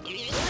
Oh!